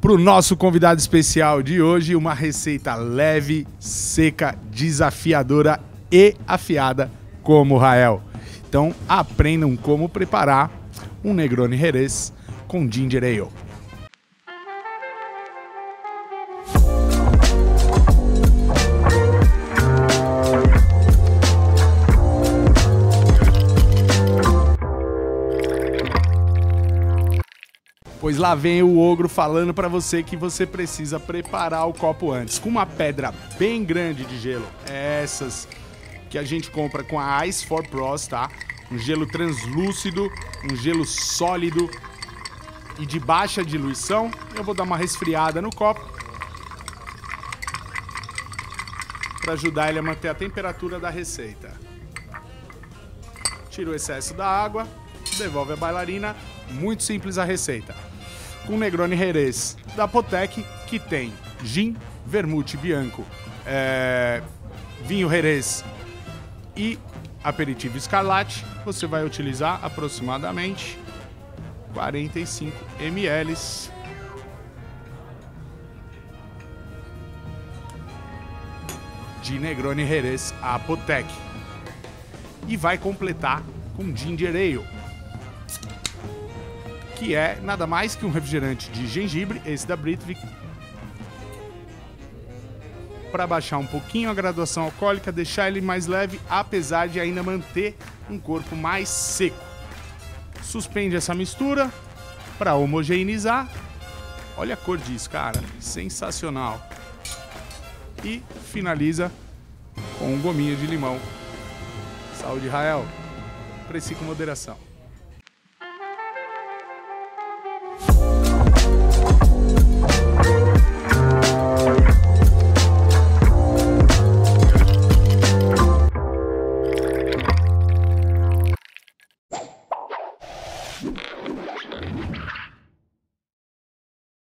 para o nosso convidado especial de hoje, uma receita leve, seca, desafiadora e afiada como o Rael. Então aprendam como preparar um Negroni Jerez com Ginger Ale. Pois lá vem o ogro falando para você que você precisa preparar o copo antes. Com uma pedra bem grande de gelo, essas que a gente compra com a Ice4Pross, tá? Um gelo translúcido, um gelo sólido e de baixa diluição. Eu vou dar uma resfriada no copo para ajudar ele a manter a temperatura da receita. Tira o excesso da água, devolve a bailarina. Muito simples a receita. Um Negroni Jerez da Potec, que tem gin, vermute bianco, vinho Jerez e aperitivo escarlate, você vai utilizar aproximadamente 45 ml. de Negroni Jerez à Potec. E vai completar com Ginger Ale, que é nada mais que um refrigerante de gengibre, esse da Britwick, para baixar um pouquinho a graduação alcoólica, deixar ele mais leve, apesar de ainda manter um corpo mais seco. Suspende essa mistura para homogeneizar. Olha a cor disso, cara, sensacional. E finaliza com um gominho de limão. Saúde, Rael. Aprecie com moderação.